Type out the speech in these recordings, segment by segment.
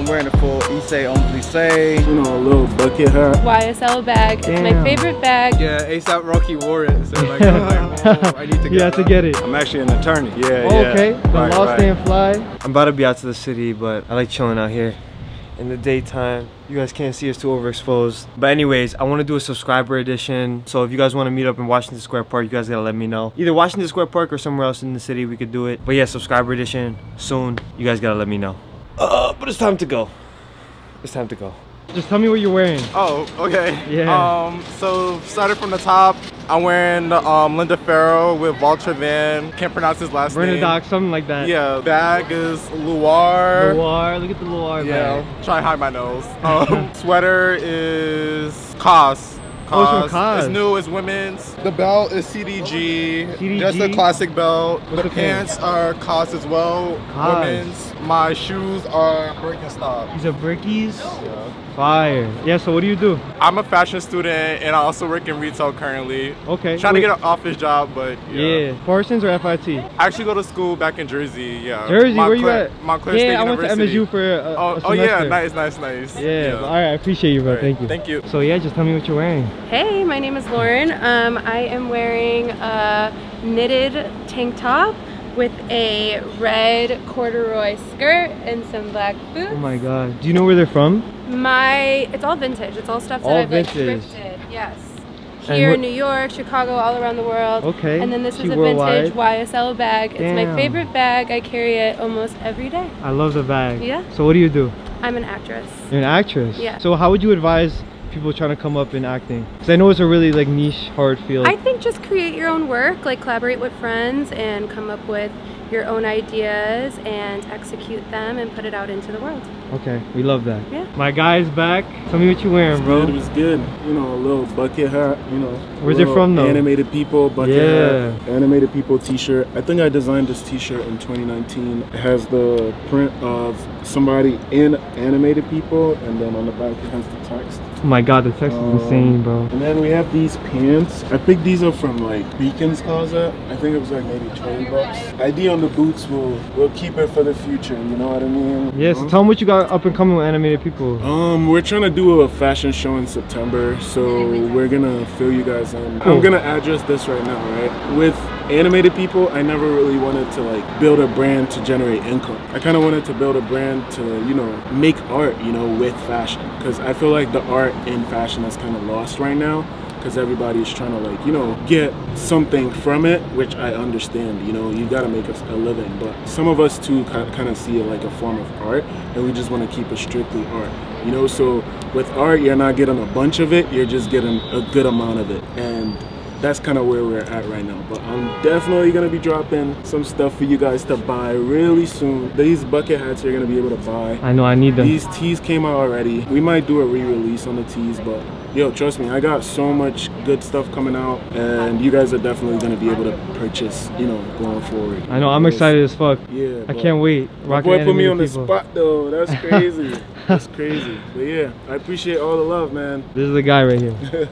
I'm wearing a full Issey on plissé. You know, a little bucket hat. YSL bag. Damn. It's my favorite bag. Yeah, ASAP Rocky wore it. So like, I'm like, oh, I need to get it. You have to get it. I'm actually an attorney. Yeah, oh, yeah. Okay, the law stand fly. I'm about to be out to the city, but I like chilling out here. In the daytime, you guys can't see us, too overexposed. But anyways, I want to do a subscriber edition. So if you guys want to meet up in Washington Square Park, you guys gotta let me know. Either Washington Square Park or somewhere else in the city, we could do it. But yeah, subscriber edition soon. You guys gotta let me know. But it's time to go. It's time to go. Just tell me what you're wearing. Oh, okay. Yeah. So started from the top. I'm wearing Linda Farrow with Voltra Van. Can't pronounce his last name. Bernadotte, something like that. Yeah. Bag is Loire. Loire. Look at the Loire. Yeah. Bag. Try and hide my nose. Sweater is Cos. It's new, it's women's. The belt is CDG. CDG? That's the classic belt. What's the pants are Cos as well. Cos. Women's. My shoes are Birkenstocks. These are Brickies? Yeah. Fire. Yeah, so what do you do? I'm a fashion student and I also work in retail currently. Okay. Trying to get an office job, but yeah. Yeah. Parsons or FIT? I actually go to school back in Jersey, yeah. Jersey, where you at? Montclair State University. I went to MSU for a semester. Oh yeah, nice, nice, nice. Yeah, yeah. All right, I appreciate you, bro. Right. Thank you. Thank you. So yeah, just tell me what you're wearing. Hey, my name is Lauren. I am wearing a knitted tank top with a red corduroy skirt and some black boots. Oh my god. Do you know where they're from? It's all vintage. It's all stuff that I've like thrifted. Yes. Here in New York, Chicago, all around the world. Okay. And then this is a vintage YSL bag. Damn. It's my favorite bag. I carry it almost every day. I love the bag. Yeah. So what do you do? I'm an actress. You're an actress? Yeah. So how would you advise people trying to come up in acting? Because I know it's a really like niche, hard field. I think just create your own work, like collaborate with friends and come up with your own ideas and execute them and put it out into the world. Okay, we love that. Yeah. My guy's back. Tell me what you wearing, bro. It's good. You know, a little bucket hat, you know. Where's it from though? Animated People bucket hat. Animated People t-shirt. I think I designed this t-shirt in 2019. It has the print of somebody in Animated People and then on the back it has the text. Oh my god, the text is insane, bro. And then we have these pants. I think these are from like Beacon's Closet. I think it was like maybe $20. ID on the boots will keep it for the future, you know what I mean? Yeah, so tell them what you got up and coming with Animated People. We're trying to do a fashion show in September, so we're gonna fill you guys in. Cool. I'm gonna address this right now, right? With Animated People, I never really wanted to like build a brand to generate income. I kind of wanted to build a brand to, you know, make art, you know, with fashion, because I feel like the art in fashion is kind of lost right now, because everybody's trying to like, you know, get something from it, which I understand, you know, you gotta make a living, but some of us too kind of see it like a form of art, and we just want to keep it strictly art, you know. So with art, you're not getting a bunch of it, you're just getting a good amount of it, and that's kind of where we're at right now. But I'm definitely gonna be dropping some stuff for you guys to buy really soon. These bucket hats you're gonna be able to buy. I know, I need them. These tees came out already. We might do a re-release on the tees, but yo, trust me, I got so much good stuff coming out, and you guys are definitely gonna be able to purchase, you know, going forward. I know, I'm excited as fuck. Yeah, I can't wait. My boy put me on the spot though. That's crazy. That's crazy. But yeah, I appreciate all the love, man. This is the guy right here.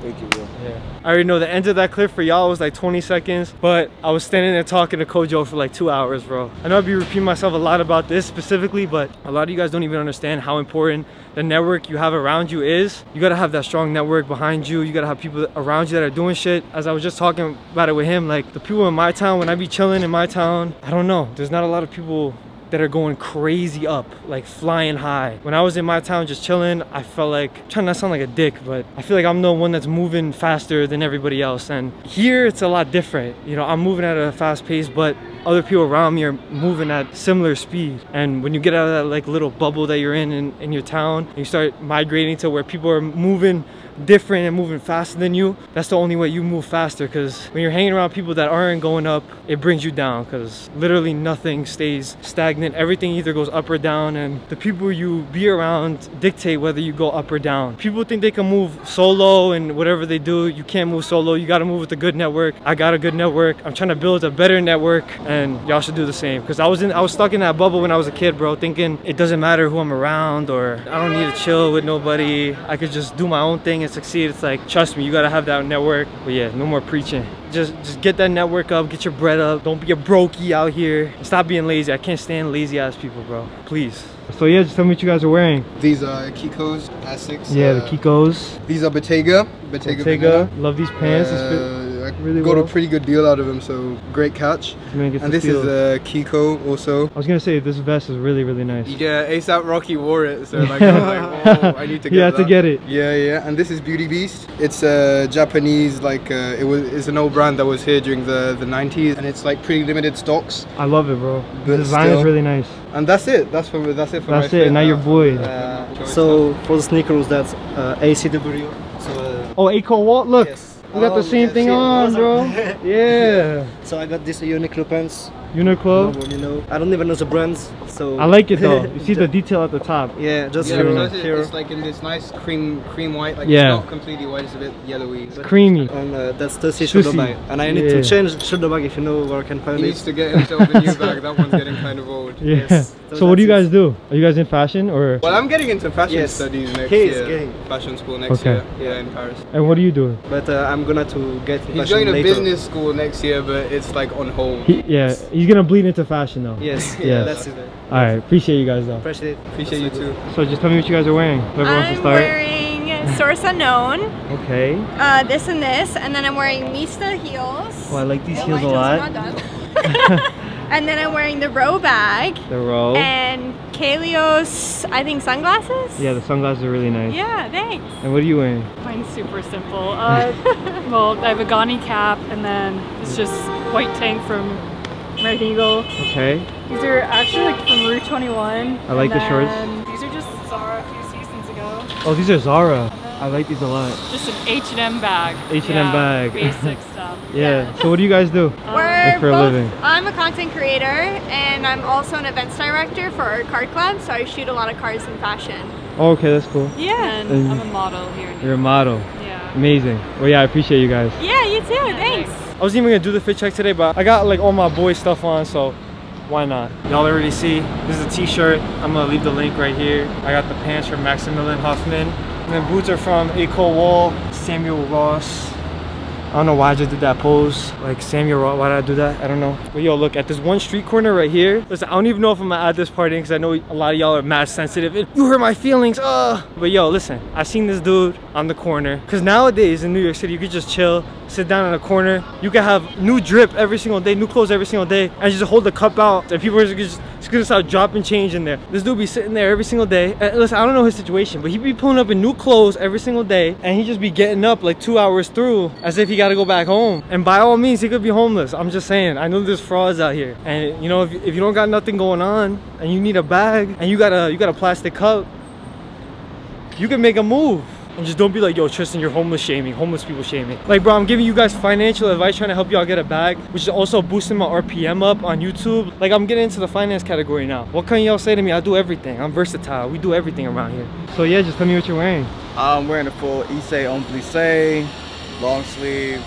Thank you, bro. Yeah. I already know the end of that clip for y'all was like 20 seconds, but I was standing there talking to Kojo for like 2 hours, bro. I know I'd be repeating myself a lot about this specifically, but a lot of you guys don't even understand how important the network you have around you is. You gotta have that strong network behind you. You gotta have people around you that are doing shit. As I was just talking about it with him, like the people in my town, when I be chilling in my town, I don't know, there's not a lot of people that are going crazy up, like flying high. When I was in my town just chilling, I felt like, I'm trying not to sound like a dick, but I feel like I'm the one that's moving faster than everybody else. And here it's a lot different. You know, I'm moving at a fast pace, but other people around me are moving at similar speed. And when you get out of that like little bubble that you're in your town, and you start migrating to where people are moving different and moving faster than you, that's the only way you move faster, because when you're hanging around people that aren't going up, it brings you down, because literally nothing stays stagnant. Everything either goes up or down, and the people you be around dictate whether you go up or down. People think they can move solo and whatever they do. You can't move solo. You got to move with a good network. I got a good network. I'm trying to build a better network. and y'all should do the same, because I was stuck in that bubble when I was a kid, bro, thinking it doesn't matter who I'm around, or I don't need to chill with nobody, I could just do my own thing and succeed. It's like, trust me, you gotta have that network. But yeah, no more preaching, just get that network up, get your bread up, don't be a brokey out here, stop being lazy. I can't stand lazy ass people, bro, please. So yeah, just tell me what you guys are wearing. These are Kikos, Asics. Yeah, the Kikos. These are Bottega. Love these pants. Really got well. A pretty good deal out of him, so great catch. And this is Kiko also. I was gonna say, this vest is really nice. Yeah, ASAP Rocky wore it, so like, I was like, oh, I need to get that. You had to get it. Yeah, yeah. And this is Beauty Beast. It's a Japanese, like it's an old brand that was here during the 90s, and it's like pretty limited stocks. I love it, bro. But the design is really nice. And that's it. That's it. Now your boy. So for the sneakers, that's ACW. So, oh, Ako Wall. Look. Yes. You got the same thing on, bro. Yeah. So I got these Uniqlo pants. Uniqlo? I don't even know the brands. So I like it though. You see the detail at the top. Yeah, just it's like in this nice cream white. Like it's not completely white. It's a bit yellowy. It's creamy. And that's Thirsty Shoulder Bag. And I need to change Shoulder Bag if you know where I can find it. He needs to get himself a new bag. That one's getting kind of old. Yeah. Yes. So what do you guys do? Are you guys in fashion or? Well, I'm getting into fashion studies next year. Fashion school next year. Yeah, in Paris. And what are you doing? But I'm gonna to get. He's going to business school next year, but it's like on hold. Yeah, he's gonna bleed into fashion though. Yes. Yeah. That's it. All right. Appreciate you guys though. Appreciate it. Appreciate you too. So just tell me what you guys are wearing. Whoever wants to start. Source Unknown. Okay. This and this, and then I'm wearing Mista heels. Oh, I like these heels a lot. And then I'm wearing the Row bag. The Row. And Kaleos, I think, sunglasses? Yeah, the sunglasses are really nice. Yeah, thanks. And what are you wearing? Mine's super simple. Well, I have a Gani cap, and then it's just white tank from Red Eagle. Okay. These are actually like from Rue 21. I like the shorts. These are just Zara a few seasons ago. Oh, these are Zara. I like these a lot. Just an H&M bag. H&M bag. Basic stuff. Yeah. So what do you guys do? For a living? I'm a content creator, and I'm also an events director for our car club, so I shoot a lot of cars in fashion. Oh, okay, that's cool. Yeah. And I'm a model here. You're a model. Yeah. Amazing. Well, yeah, I appreciate you guys. Yeah, you too. Yeah, thanks. I wasn't even going to do the fit check today, but I got like all my boy stuff on, so why not? Y'all already see. This is a t-shirt. I'm going to leave the link right here. I got the pants from Maximillian Huffman. And the boots are from Ako Wall, Samuel Ross. I don't know why I just did that pose. Like Samuel Ross, why did I do that? I don't know. But yo, look, at this one street corner right here. Listen, I don't even know if I'm gonna add this part in because I know a lot of y'all are mad sensitive. You hurt my feelings, But yo, listen, I seen this dude on the corner. Because nowadays in New York City, you could just chill, sit down on a corner. You can have new drip every single day, new clothes every single day. And just hold the cup out. And people are just gonna start dropping change in there. This dude be sitting there every single day. And listen, I don't know his situation, but he be pulling up in new clothes every single day, and he just be getting up like 2 hours through as if he gotta go back home. And by all means, he could be homeless. I'm just saying, I know there's frauds out here. And you know, if you don't got nothing going on and you need a bag and you got a plastic cup, you can make a move. And just don't be like, yo, Tristan, you're homeless people shaming. Like, bro, I'm giving you guys financial advice, trying to help y'all get a bag, which is also boosting my RPM up on YouTube. Like, I'm getting into the finance category now. What can y'all say to me? I do everything. I'm versatile. We do everything around here. So yeah, just tell me what you're wearing. I'm wearing a full Issey on plissé, long sleeve,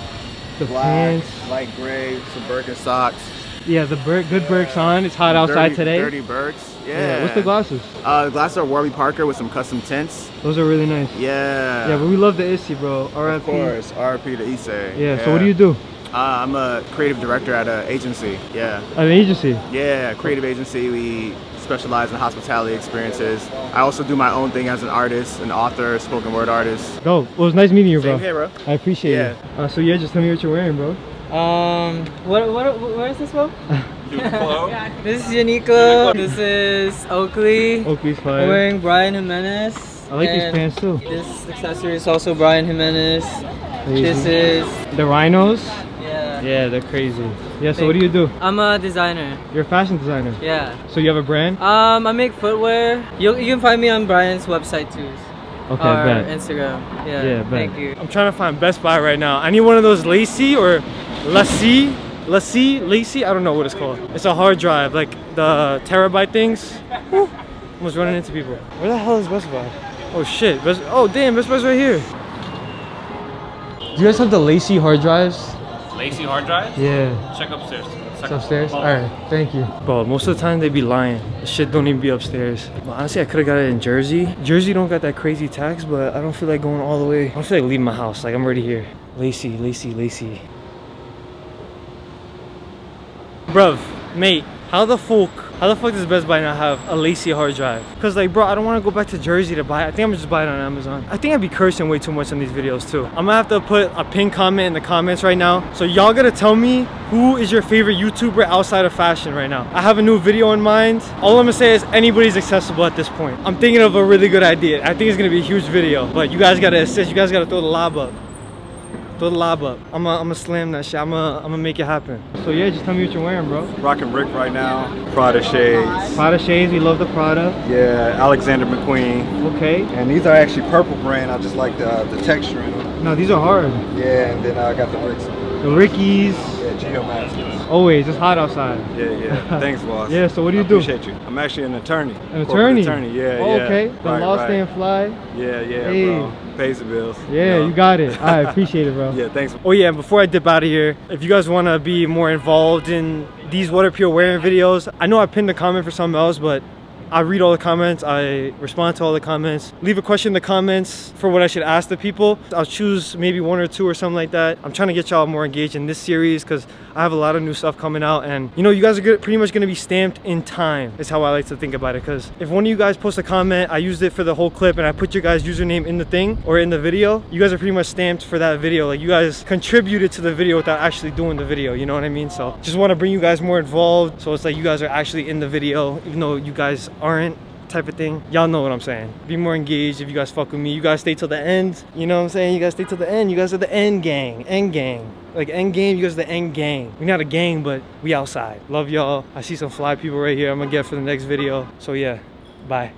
the black, pants. Light gray, some Birkenstocks. Yeah, the good Birks on. It's hot outside today. Dirty Birks. Yeah. What's the glasses? The glasses are Warby Parker with some custom tints. Those are really nice. Yeah. Yeah, but we love the Issey, bro. RIP. Of course. RIP to Issey. Yeah. So what do you do? I'm a creative director at an agency. Yeah. An agency? Yeah, creative agency. We specialize in hospitality experiences. I also do my own thing as an artist, an author, spoken word artist. Dope. Well, it was nice meeting you, bro. Same here, bro. I appreciate it. So yeah, just tell me what you're wearing, bro. What is this one? This is Uniqlo. This is Oakley. Oakley's fire. I'm wearing Brian Jimenez. I like these pants too. This accessory is also Brian Jimenez. Crazy. This is the rhinos. Yeah. Yeah, they're crazy. Yeah. So what do you do? I'm a designer. You're a fashion designer. Yeah. So you have a brand? I make footwear. You can find me on Brian's website too. Okay, Instagram. Yeah. Thank you. I'm trying to find Best Buy right now. I need one of those LaCie. I don't know what it's called. It's a hard drive, like the terabyte things. Woo. Almost running into people. Where the hell is Best Buy? Oh shit. Oh damn, Best Buy's right here. Do you guys have the LaCie hard drives? LaCie hard drives? Yeah. Check upstairs. It's upstairs? Alright, thank you. Bro, most of the time they be lying. Shit don't even be upstairs. But honestly, I could have got it in Jersey. Jersey don't got that crazy tax, but I don't feel like going all the way. I don't feel like leaving my house. Like, I'm already here. LaCie, LaCie, LaCie. Bruv, mate, how the fuck does Best Buy not have a LaCie hard drive? Cause like, bro, I don't want to go back to Jersey to buy it. I think I'm just buying it on Amazon. I think I'd be cursing way too much on these videos too. I'm gonna have to put a pinned comment in the comments right now. So y'all gotta tell me who is your favorite YouTuber outside of fashion right now. I have a new video in mind. All I'm gonna say is anybody's accessible at this point. I'm thinking of a really good idea. I think it's gonna be a huge video, but you guys gotta assist. You guys gotta throw the lob up. Throw the lob up. I'm a slam that shit. I'm a make it happen. So yeah, just tell me what you're wearing, bro. Rockin' Brick right now. Prada shades. Prada shades. We love the Prada. Yeah, Alexander McQueen. Okay. And these are actually purple brand. I just like the texture in them. No, these are hard. Yeah, and then I got the Ricks. The Rickies. Yeah, Geo Masters. Always. It's hot outside. Yeah, yeah. Thanks, boss. Yeah. So what do you do? Appreciate you. I'm actually an attorney. An attorney. Attorney. Yeah. Oh, yeah. Okay. The law staying fly. Yeah, yeah, hey. Bro. Pays the bills. Yeah, you got it. I appreciate it, bro. Yeah, thanks. Oh yeah, and before I dip out of here, if you guys want to be more involved in these water pure wearing videos, I know I pinned a comment for something else, but I read all the comments, I respond to all the comments. Leave a question in the comments for what I should ask the people. I'll choose maybe one or two or something like that. I'm trying to get y'all more engaged in this series because I have a lot of new stuff coming out, and you know, you guys are pretty much gonna be stamped in time is how I like to think about it, because if one of you guys posts a comment, I used it for the whole clip and I put your guys' username in the thing or in the video, you guys are pretty much stamped for that video. Like, you guys contributed to the video without actually doing the video, you know what I mean? So just wanna bring you guys more involved, so it's like you guys are actually in the video, even though you guys aren't, type of thing. Y'all know what I'm saying. Be more engaged if you guys fuck with me. You guys stay till the end. You know what I'm saying? You guys stay till the end. You guys are the end gang. End gang. Like end game, you guys are the end gang. We're not a gang, but we outside. Love y'all. I see some fly people right here. I'm gonna get for the next video. So yeah, bye.